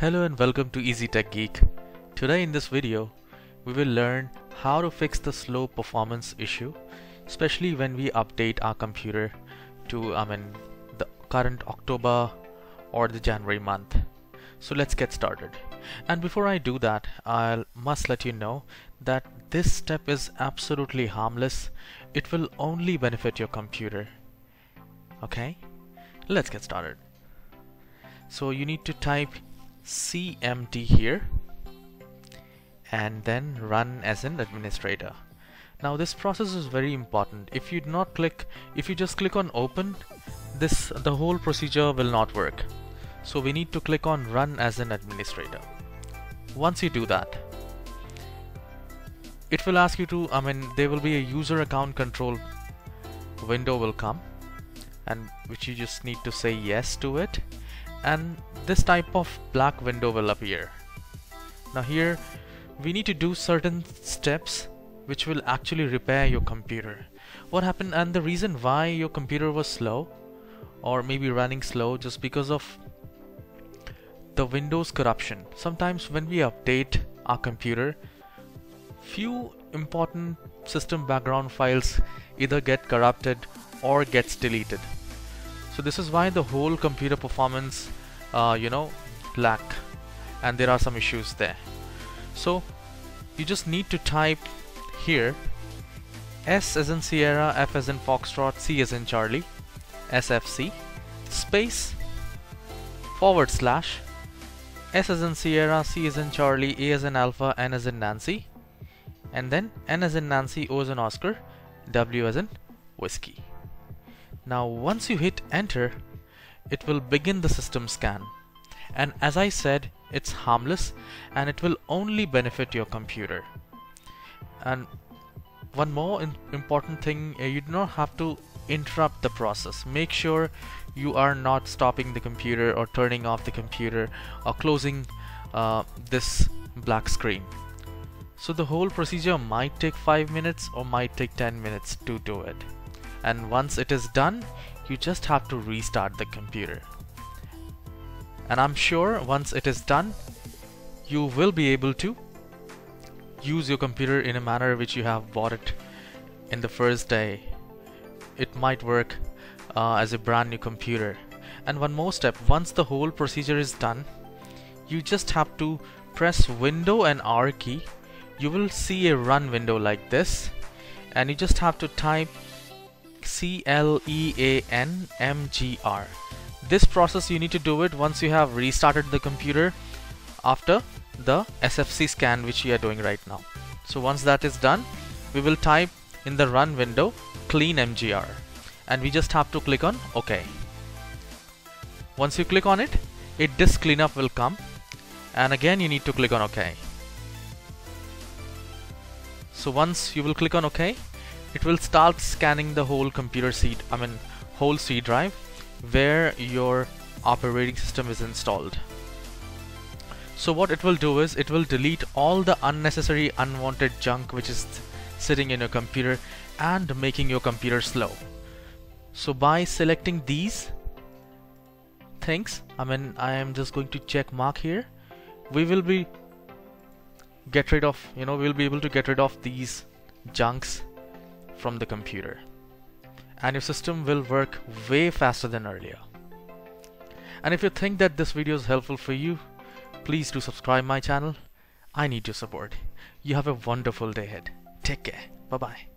Hello and welcome to Easy Tech Geek. Today in this video, we will learn how to fix the slow performance issue, especially when we update our computer to the current October or the January month. So let's get started. And before I do that, I must let you know that this step is absolutely harmless. It will only benefit your computer. Okay, let's get started. So you need to type cmd here and then run as an administrator. Now this process is very important. If you just click on open, the whole procedure will not work. So we need to click on run as an administrator. Once you do that, it will ask you to, there will be a user account control window will come, and which you just need to say yes to it, and this type of black window will appear. Now here we need to do certain steps which will actually repair your computer. What happened and the reason why your computer was slow or maybe running slow just because of the Windows corruption. Sometimes when we update our computer, few important system background files either get corrupted or gets deleted. So this is why the whole computer performance lack, and there are some issues there. So you just need to type here S as in Sierra, F as in Foxtrot, C as in Charlie, SFC space / S as in Sierra, C as in Charlie, A as in Alpha, N as in Nancy, and then N as in Nancy, O as in Oscar, W as in Whiskey. Now once you hit enter, it will begin the system scan, and as I said, it's harmless and it will only benefit your computer. And one more important thing, you do not have to interrupt the process. Make sure you are not stopping the computer or turning off the computer or closing this black screen. So the whole procedure might take 5 minutes or might take 10 minutes to do it, and once it is done, you just have to restart the computer. And I'm sure once it is done, you will be able to use your computer in a manner which you have bought it in the first day. It might work as a brand new computer. And one more step, once the whole procedure is done, you just have to press Window and R key. You will see a run window like this, and you just have to type CLEANMGR. This process you need to do it once you have restarted the computer after the SFC scan which we are doing right now. So once that is done, we will type in the run window clean MGR, and we just have to click on OK. Once you click on it, a disk cleanup will come, and again you need to click on OK. So once you will click on OK, it will start scanning the whole whole C drive where your operating system is installed. So what it will do is it will delete all the unnecessary, unwanted junk which is sitting in your computer and making your computer slow. So by selecting these things, I am just going to check mark here. We'll be able to get rid of these junks from the computer, and your system will work way faster than earlier. And if you think that this video is helpful for you, please do subscribe my channel. I need your support. You have a wonderful day ahead. Take care. Bye bye.